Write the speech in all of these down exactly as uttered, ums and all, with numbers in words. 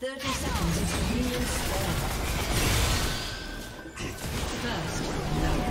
thirty seconds is the union's spell. First, no.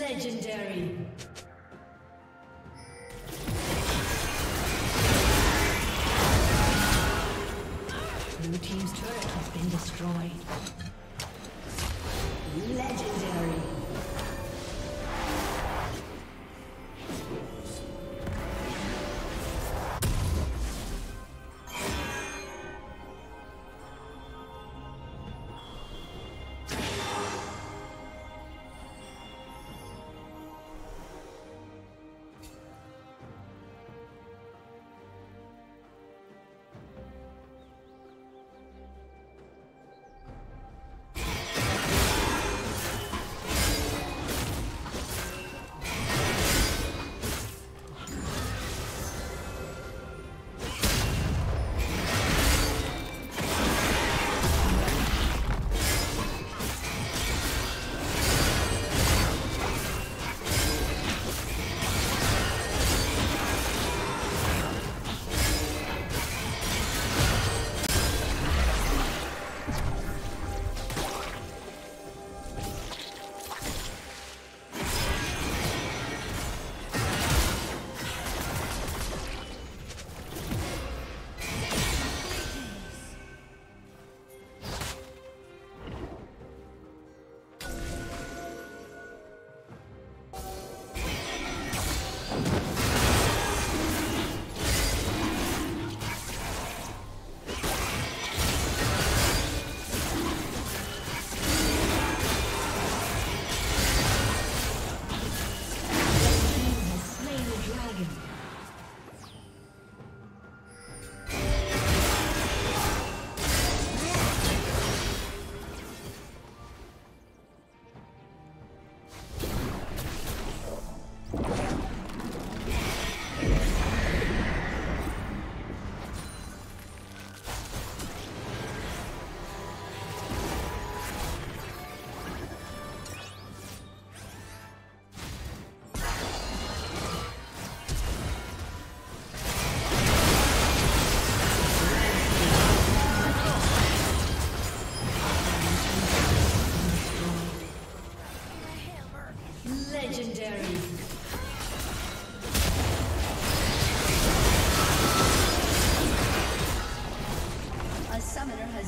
Legendary. Blue team's turret has been destroyed. Legendary.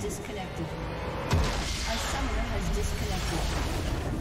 Disconnected. Our summoner has disconnected.